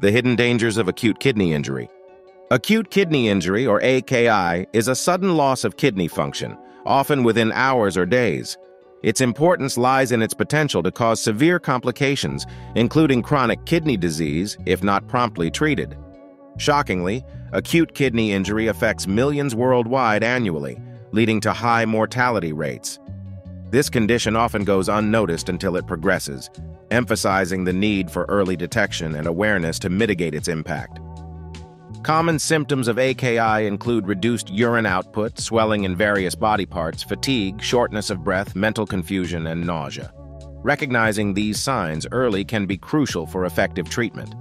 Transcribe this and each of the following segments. The hidden dangers of acute kidney injury. Acute kidney injury, or AKI, is a sudden loss of kidney function, often within hours or days. Its importance lies in its potential to cause severe complications, including chronic kidney disease, if not promptly treated. Shockingly, acute kidney injury affects millions worldwide annually, leading to high mortality rates. This condition often goes unnoticed until it progresses, emphasizing the need for early detection and awareness to mitigate its impact. Common symptoms of AKI include reduced urine output, swelling in various body parts, fatigue, shortness of breath, mental confusion, and nausea. Recognizing these signs early can be crucial for effective treatment.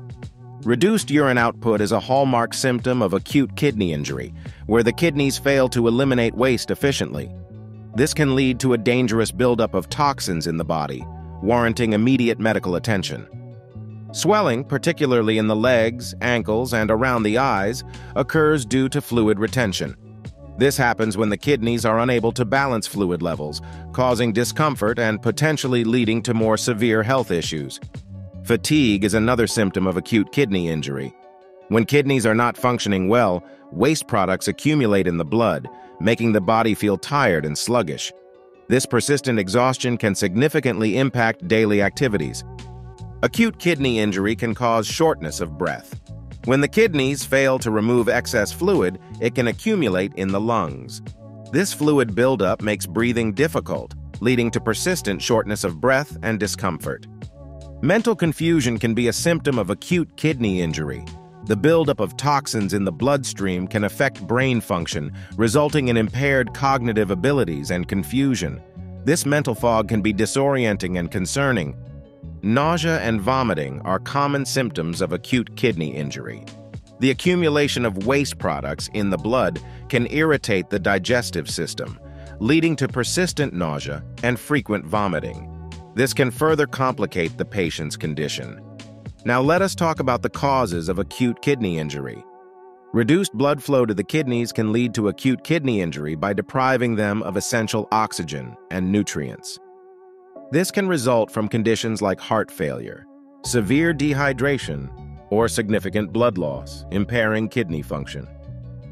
Reduced urine output is a hallmark symptom of acute kidney injury, where the kidneys fail to eliminate waste efficiently. This can lead to a dangerous buildup of toxins in the body, warranting immediate medical attention. Swelling, particularly in the legs, ankles, and around the eyes, occurs due to fluid retention. This happens when the kidneys are unable to balance fluid levels, causing discomfort and potentially leading to more severe health issues. Fatigue is another symptom of acute kidney injury. When kidneys are not functioning well, waste products accumulate in the blood, making the body feel tired and sluggish. This persistent exhaustion can significantly impact daily activities. Acute kidney injury can cause shortness of breath. When the kidneys fail to remove excess fluid, it can accumulate in the lungs. This fluid buildup makes breathing difficult, leading to persistent shortness of breath and discomfort. Mental confusion can be a symptom of acute kidney injury. The buildup of toxins in the bloodstream can affect brain function, resulting in impaired cognitive abilities and confusion. This mental fog can be disorienting and concerning. Nausea and vomiting are common symptoms of acute kidney injury. The accumulation of waste products in the blood can irritate the digestive system, leading to persistent nausea and frequent vomiting. This can further complicate the patient's condition. Now let us talk about the causes of acute kidney injury. Reduced blood flow to the kidneys can lead to acute kidney injury by depriving them of essential oxygen and nutrients. This can result from conditions like heart failure, severe dehydration, or significant blood loss, impairing kidney function.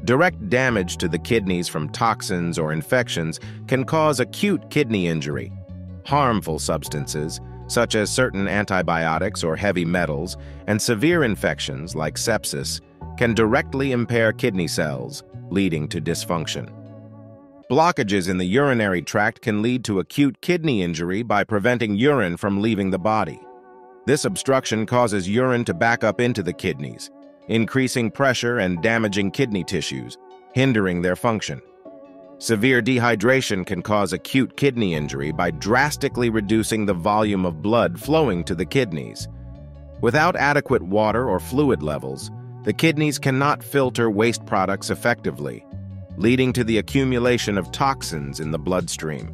Direct damage to the kidneys from toxins or infections can cause acute kidney injury. Harmful substances, such as certain antibiotics or heavy metals, and severe infections like sepsis, can directly impair kidney cells, leading to dysfunction. Blockages in the urinary tract can lead to acute kidney injury by preventing urine from leaving the body. This obstruction causes urine to back up into the kidneys, increasing pressure and damaging kidney tissues, hindering their function. Severe dehydration can cause acute kidney injury by drastically reducing the volume of blood flowing to the kidneys. Without adequate water or fluid levels, the kidneys cannot filter waste products effectively, leading to the accumulation of toxins in the bloodstream.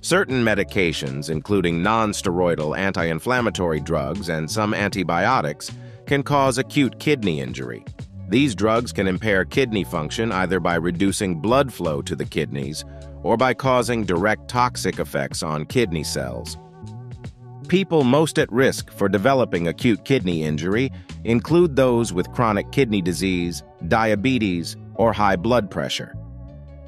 Certain medications, including non-steroidal anti-inflammatory drugs and some antibiotics, can cause acute kidney injury. These drugs can impair kidney function either by reducing blood flow to the kidneys or by causing direct toxic effects on kidney cells. People most at risk for developing acute kidney injury include those with chronic kidney disease, diabetes, or high blood pressure.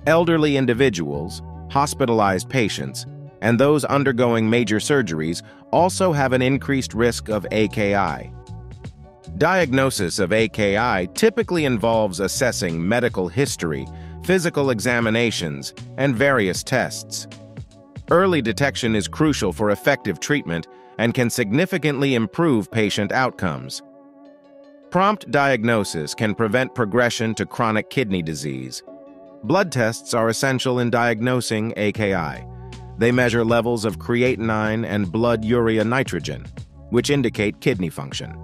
Elderly individuals, hospitalized patients, and those undergoing major surgeries also have an increased risk of AKI. Diagnosis of AKI typically involves assessing medical history, physical examinations, and various tests. Early detection is crucial for effective treatment and can significantly improve patient outcomes. Prompt diagnosis can prevent progression to chronic kidney disease. Blood tests are essential in diagnosing AKI. They measure levels of creatinine and blood urea nitrogen, which indicate kidney function.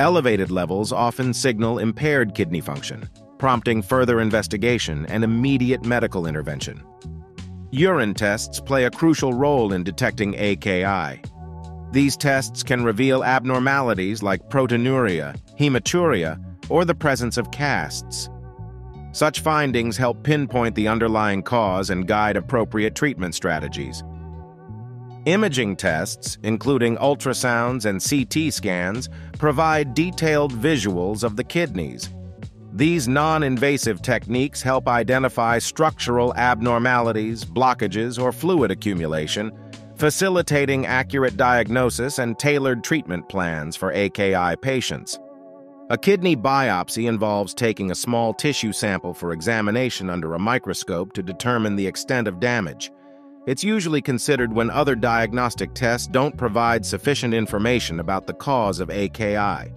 Elevated levels often signal impaired kidney function, prompting further investigation and immediate medical intervention. Urine tests play a crucial role in detecting AKI. These tests can reveal abnormalities like proteinuria, hematuria, or the presence of casts. Such findings help pinpoint the underlying cause and guide appropriate treatment strategies. Imaging tests, including ultrasounds and CT scans, provide detailed visuals of the kidneys. These non-invasive techniques help identify structural abnormalities, blockages, or fluid accumulation, facilitating accurate diagnosis and tailored treatment plans for AKI patients. A kidney biopsy involves taking a small tissue sample for examination under a microscope to determine the extent of damage. It's usually considered when other diagnostic tests don't provide sufficient information about the cause of AKI.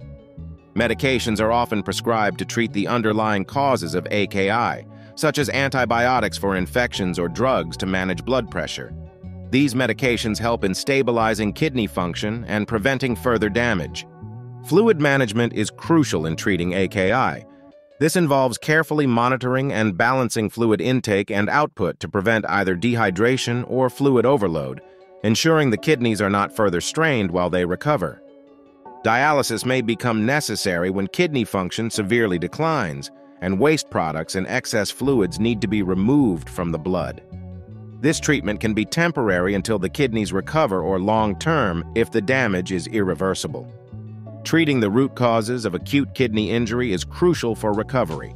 Medications are often prescribed to treat the underlying causes of AKI, such as antibiotics for infections or drugs to manage blood pressure. These medications help in stabilizing kidney function and preventing further damage. Fluid management is crucial in treating AKI. This involves carefully monitoring and balancing fluid intake and output to prevent either dehydration or fluid overload, ensuring the kidneys are not further strained while they recover. Dialysis may become necessary when kidney function severely declines, and waste products and excess fluids need to be removed from the blood. This treatment can be temporary until the kidneys recover or long-term if the damage is irreversible. Treating the root causes of acute kidney injury is crucial for recovery.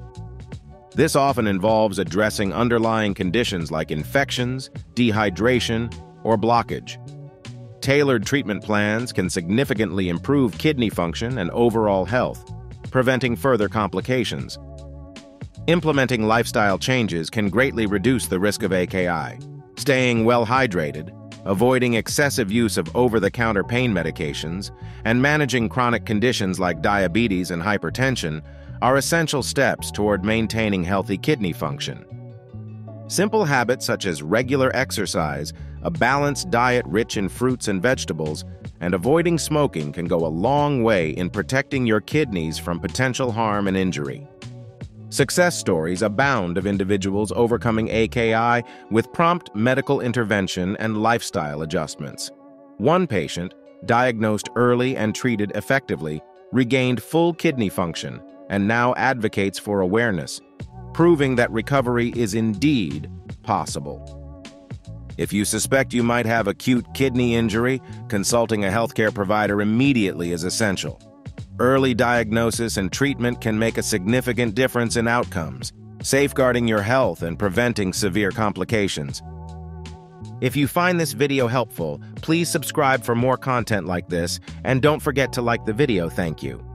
This often involves addressing underlying conditions like infections, dehydration, or blockage. Tailored treatment plans can significantly improve kidney function and overall health, preventing further complications. Implementing lifestyle changes can greatly reduce the risk of AKI. Staying well hydrated, avoiding excessive use of over-the-counter pain medications, and managing chronic conditions like diabetes and hypertension are essential steps toward maintaining healthy kidney function. Simple habits such as regular exercise, a balanced diet rich in fruits and vegetables, and avoiding smoking can go a long way in protecting your kidneys from potential harm and injury. Success stories abound of individuals overcoming AKI with prompt medical intervention and lifestyle adjustments. One patient, diagnosed early and treated effectively, regained full kidney function and now advocates for awareness, proving that recovery is indeed possible. If you suspect you might have acute kidney injury, consulting a healthcare provider immediately is essential. Early diagnosis and treatment can make a significant difference in outcomes, safeguarding your health and preventing severe complications. If you find this video helpful, please subscribe for more content like this, and don't forget to like the video. Thank you.